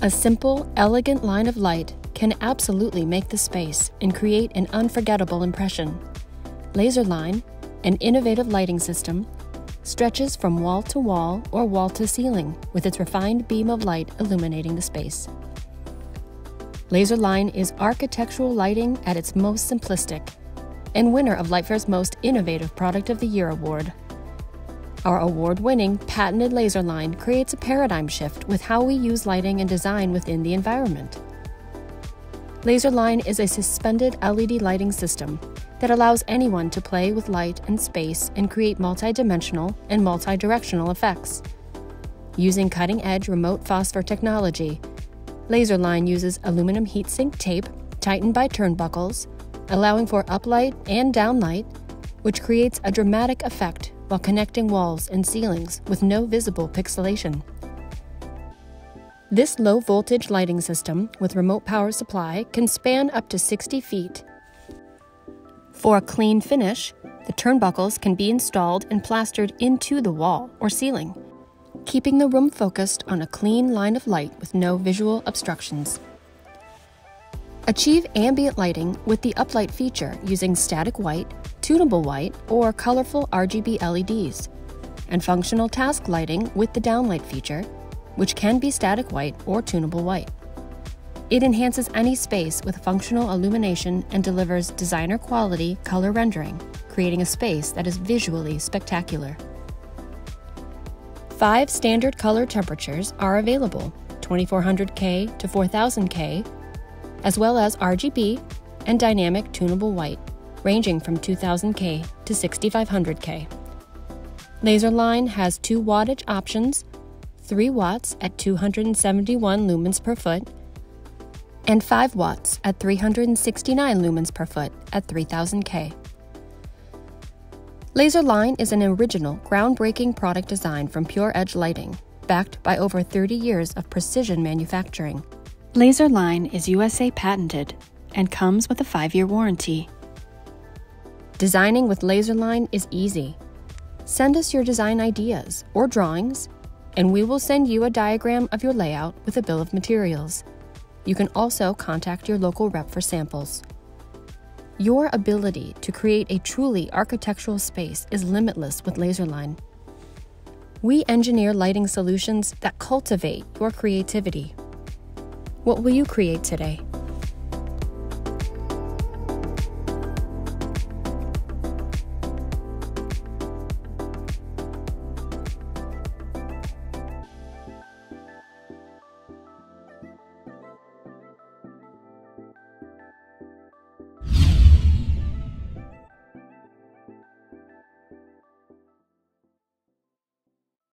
A simple, elegant line of light can absolutely make the space and create an unforgettable impression. Laserline, an innovative lighting system, stretches from wall to wall or wall to ceiling with its refined beam of light illuminating the space. Laserline is architectural lighting at its most simplistic and winner of Lightfair's Most Innovative Product of the Year award. Our award-winning patented Laserline creates a paradigm shift with how we use lighting and design within the environment. Laserline is a suspended LED lighting system that allows anyone to play with light and space and create multi-dimensional and multi-directional effects. Using cutting-edge remote phosphor technology, Laserline uses aluminum heatsink tape tightened by turnbuckles, allowing for uplight and downlight, which creates a dramatic effect while connecting walls and ceilings with no visible pixelation. This low-voltage lighting system with remote power supply can span up to 60 feet. For a clean finish, the turnbuckles can be installed and plastered into the wall or ceiling, keeping the room focused on a clean line of light with no visual obstructions. Achieve ambient lighting with the uplight feature using static white, tunable white, or colorful RGB LEDs, and functional task lighting with the downlight feature, which can be static white or tunable white. It enhances any space with functional illumination and delivers designer quality color rendering, creating a space that is visually spectacular. 5 standard color temperatures are available, 2400K to 4000K, as well as RGB and dynamic tunable white, ranging from 2000K to 6500K. Laserline has 2 wattage options, 3 watts at 271 lumens per foot, and 5 watts at 369 lumens per foot at 3000K. Laserline is an original, groundbreaking product design from Pure Edge Lighting, backed by over 30 years of precision manufacturing. Laserline is USA patented and comes with a 5-year warranty. Designing with Laserline is easy. Send us your design ideas or drawings, and we will send you a diagram of your layout with a bill of materials. You can also contact your local rep for samples. Your ability to create a truly architectural space is limitless with Laserline. We engineer lighting solutions that cultivate your creativity. What will you create today?